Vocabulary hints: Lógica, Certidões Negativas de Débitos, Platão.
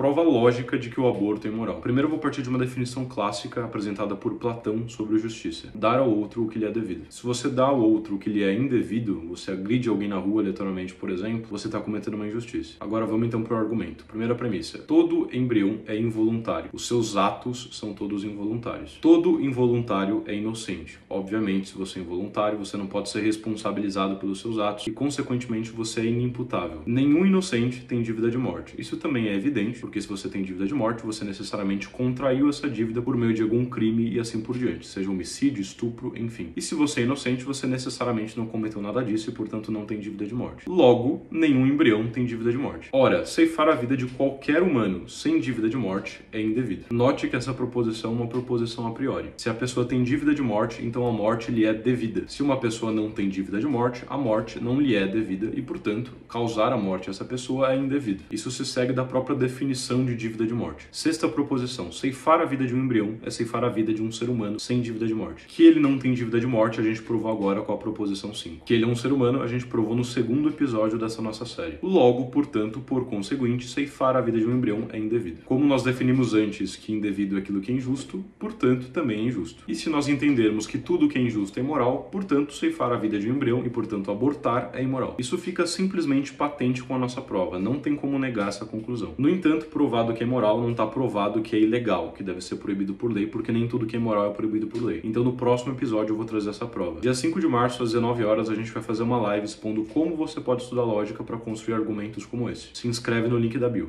prova lógica de que o aborto é imoral. Primeiro eu vou partir de uma definição clássica apresentada por Platão sobre justiça. Dar ao outro o que lhe é devido. Se você dá ao outro o que lhe é indevido, você agride alguém na rua aleatoriamente, por exemplo, você está cometendo uma injustiça. Agora vamos então para o argumento. Primeira premissa. Todo embrião é involuntário. Os seus atos são todos involuntários. Todo involuntário é inocente. Obviamente, se você é involuntário, você não pode ser responsabilizado pelos seus atos e, consequentemente, você é inimputável. Nenhum inocente tem dívida de morte. Isso também é evidente, porque se você tem dívida de morte, você necessariamente contraiu essa dívida por meio de algum crime e assim por diante, seja homicídio, estupro, enfim. E se você é inocente, você necessariamente não cometeu nada disso e, portanto, não tem dívida de morte. Logo, nenhum embrião tem dívida de morte. Ora, ceifar a vida de qualquer humano sem dívida de morte é indevido. Note que essa proposição é uma proposição a priori. Se a pessoa tem dívida de morte, então a morte lhe é devida. Se uma pessoa não tem dívida de morte, a morte não lhe é devida e, portanto, causar a morte a essa pessoa é indevido. Isso se segue da própria definição de dívida de morte. Sexta proposição. Ceifar a vida de um embrião é ceifar a vida de um ser humano sem dívida de morte. Que ele não tem dívida de morte, a gente provou agora com a proposição 5. Que ele é um ser humano, a gente provou no segundo episódio dessa nossa série. Logo, portanto, por conseguinte, ceifar a vida de um embrião é indevido. Como nós definimos antes que indevido é aquilo que é injusto, portanto, também é injusto. E se nós entendermos que tudo que é injusto é imoral, portanto, ceifar a vida de um embrião e, portanto, abortar é imoral. Isso fica simplesmente patente com a nossa prova. Não tem como negar essa conclusão. No entanto, provado que é imoral, não está provado que é ilegal, que deve ser proibido por lei, porque nem tudo que é imoral é proibido por lei. Então no próximo episódio eu vou trazer essa prova. Dia 5 de março, às 19 horas, a gente vai fazer uma live expondo como você pode estudar lógica para construir argumentos como esse. Se inscreve no link da bio.